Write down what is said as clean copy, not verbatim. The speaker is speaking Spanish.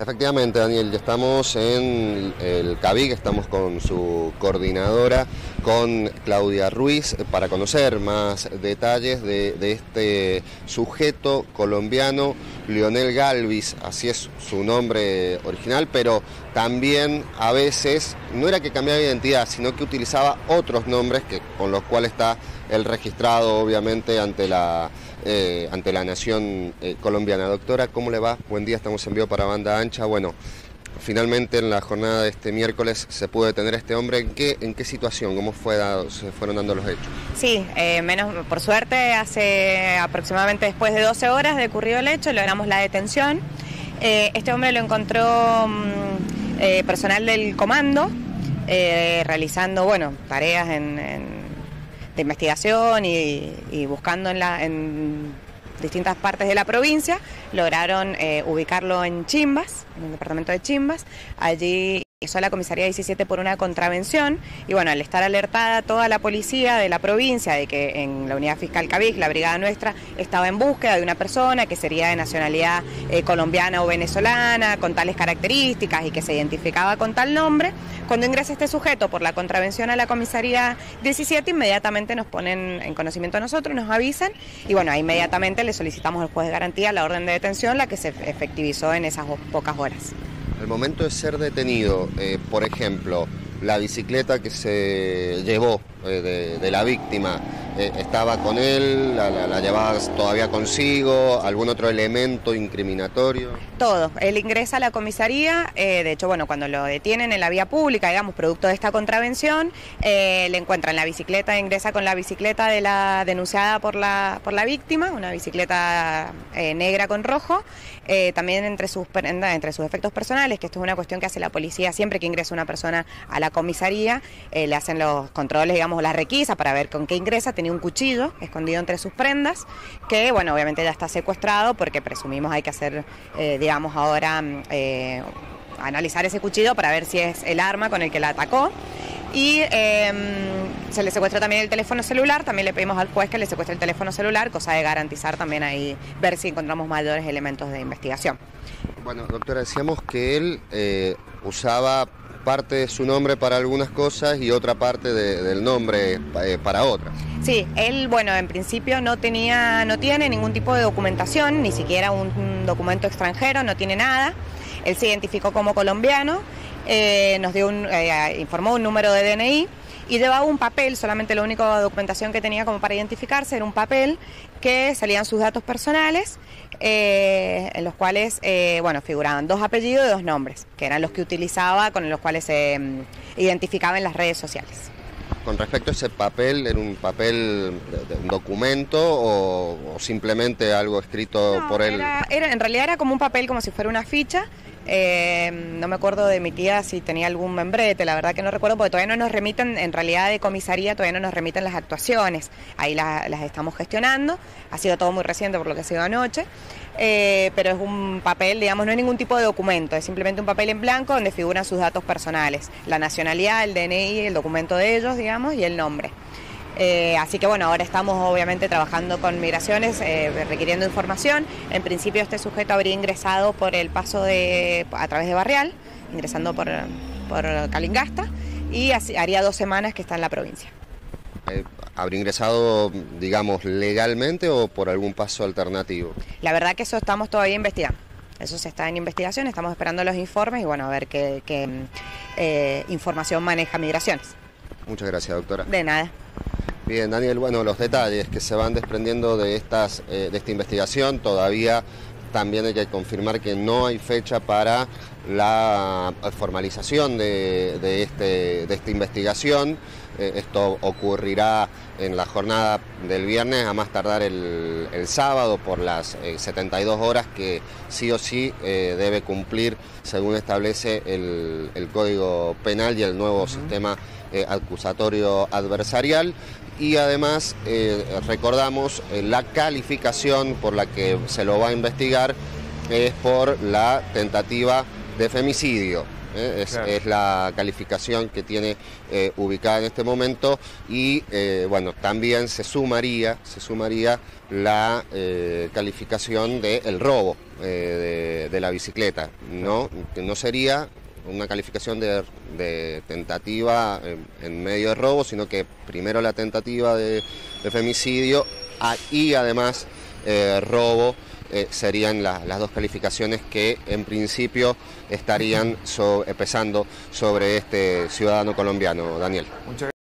Efectivamente, Daniel, ya estamos en el CABIC, estamos con su coordinadora, con Claudia Ruiz, para conocer más detalles de este sujeto colombiano, Lionel Galvis, así es su nombre original, pero también a veces no era que cambiaba de identidad, sino que utilizaba otros nombres con los cuales está el registrado, obviamente, ante la nación colombiana. Doctora, ¿cómo le va? Buen día, estamos en vivo para Banda Ancha. Bueno, finalmente en la jornada de este miércoles se pudo detener a este hombre. ¿En qué situación? ¿Cómo se fueron dando los hechos? Sí, por suerte, hace aproximadamente después de 12 horas de ocurrido el hecho, logramos la detención. Este hombre lo encontró personal del comando, realizando, bueno, tareas de investigación y buscando en distintas partes de la provincia. Lograron ubicarlo en Chimbas, en el departamento de Chimbas. Allí ingresó a la comisaría 17 por una contravención y, bueno, al estar alertada toda la policía de la provincia de que en la unidad fiscal CABIC, la brigada nuestra, estaba en búsqueda de una persona que sería de nacionalidad colombiana o venezolana, con tales características y que se identificaba con tal nombre. Cuando ingresa este sujeto por la contravención a la comisaría 17, inmediatamente nos ponen en conocimiento a nosotros, nos avisan y, bueno, ahí inmediatamente le solicitamos al juez de garantía la orden de detención, la que se efectivizó en esas pocas horas. Al momento de ser detenido, por ejemplo, la bicicleta que se llevó de la víctima, ¿estaba con él? ¿La llevaba todavía consigo? ¿Algún otro elemento incriminatorio? Todo. Él ingresa a la comisaría. De hecho, bueno, cuando lo detienen en la vía pública, digamos, producto de esta contravención, le encuentran la bicicleta, ingresa con la bicicleta de la denunciada por la víctima, una bicicleta negra con rojo. También entre sus efectos personales, que esto es una cuestión que hace la policía siempre que ingresa una persona a la comisaría, le hacen los controles, digamos, las requisas para ver con qué ingresa. Tenía un cuchillo escondido entre sus prendas, que, bueno, obviamente ya está secuestrado porque presumimos hay que hacer, digamos, ahora analizar ese cuchillo para ver si es el arma con el que la atacó. Y se le secuestra también el teléfono celular. También le pedimos al juez que le secuestre el teléfono celular, cosa de garantizar también ahí, ver si encontramos mayores elementos de investigación. Bueno, doctora, decíamos que él usaba parte de su nombre para algunas cosas y otra parte del nombre para otras. Sí, él, bueno, en principio no tiene ningún tipo de documentación, ni siquiera un documento extranjero, no tiene nada. Él se identificó como colombiano, nos dio informó un número de DNI y llevaba un papel. Solamente la única documentación que tenía como para identificarse era un papel que salían sus datos personales, en los cuales bueno, figuraban 2 apellidos y 2 nombres, que eran los que utilizaba, con los cuales se identificaba en las redes sociales. Con respecto a ese papel, ¿era un papel, un documento o simplemente algo escrito por él? En realidad era como un papel, como si fuera una ficha. No me acuerdo de mi tía si tenía algún membrete, la verdad que no recuerdo, porque todavía no nos remiten, en realidad de comisaría todavía no nos remiten las actuaciones, ahí las estamos gestionando, ha sido todo muy reciente por lo que ha sido anoche, pero es un papel, digamos, no hay ningún tipo de documento, es simplemente un papel en blanco donde figuran sus datos personales, la nacionalidad, el DNI, el documento de ellos, digamos, y el nombre. Así que, bueno, ahora estamos obviamente trabajando con migraciones, requiriendo información. En principio este sujeto habría ingresado por el paso a través de Barreal, ingresando por Calingasta, y haría 2 semanas que está en la provincia. ¿Habría ingresado, digamos, legalmente o por algún paso alternativo? La verdad que eso estamos todavía investigando. Eso se está en investigación, estamos esperando los informes y, bueno, a ver qué información maneja migraciones. Muchas gracias, doctora. De nada. Bien, Daniel, bueno, los detalles que se van desprendiendo de esta investigación. Todavía también hay que confirmar que no hay fecha para la formalización de esta investigación. Esto ocurrirá en la jornada del viernes, a más tardar el sábado, por las 72 horas que sí o sí debe cumplir, según establece el Código Penal y el nuevo sistema acusatorio adversarial. Y además recordamos la calificación por la que se lo va a investigar es por la tentativa de femicidio. Es la calificación que tiene ubicada en este momento. Y bueno, también se sumaría la calificación del robo de la bicicleta, ¿no? Que no sería una calificación de tentativa en medio de robo, sino que primero la tentativa de femicidio y además robo serían las dos calificaciones que en principio estarían pesando sobre este ciudadano colombiano, Daniel.